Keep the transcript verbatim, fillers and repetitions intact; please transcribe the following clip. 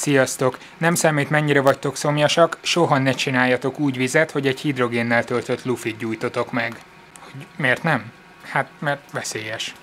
Sziasztok! Nem számít, mennyire vagytok szomjasak, soha ne csináljatok úgy vizet, hogy egy hidrogénnel töltött lufit gyújtotok meg. Hogy miért nem? Hát, mert veszélyes.